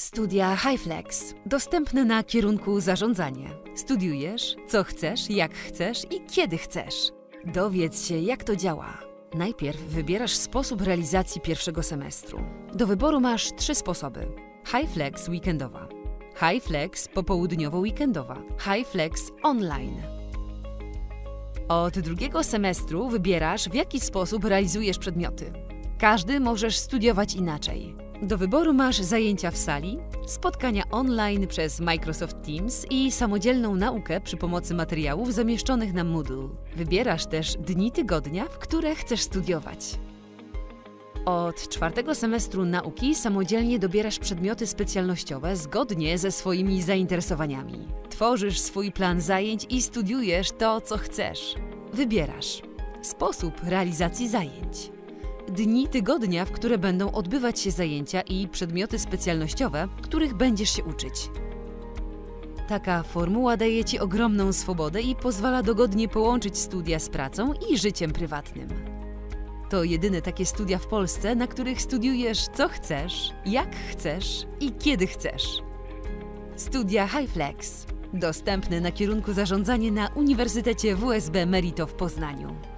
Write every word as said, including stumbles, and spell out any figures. Studia HiFlex, dostępne na kierunku Zarządzanie. Studiujesz, co chcesz, jak chcesz i kiedy chcesz. Dowiedz się, jak to działa. Najpierw wybierasz sposób realizacji pierwszego semestru. Do wyboru masz trzy sposoby. HiFlex weekendowa, HiFlex popołudniowo-weekendowa, HiFlex online. Od drugiego semestru wybierasz, w jaki sposób realizujesz przedmioty. Każdy możesz studiować inaczej. Do wyboru masz zajęcia w sali, spotkania online przez Microsoft Teams i samodzielną naukę przy pomocy materiałów zamieszczonych na Moodle. Wybierasz też dni tygodnia, w które chcesz studiować. Od czwartego semestru nauki samodzielnie dobierasz przedmioty specjalnościowe zgodnie ze swoimi zainteresowaniami. Tworzysz swój plan zajęć i studiujesz to, co chcesz. Wybierasz sposób realizacji zajęć. Dni tygodnia, w które będą odbywać się zajęcia i przedmioty specjalnościowe, których będziesz się uczyć. Taka formuła daje Ci ogromną swobodę i pozwala dogodnie połączyć studia z pracą i życiem prywatnym. To jedyne takie studia w Polsce, na których studiujesz co chcesz, jak chcesz i kiedy chcesz. Studia HiFlex. Dostępne na kierunku Zarządzanie na Uniwersytecie W S B Merito w Poznaniu.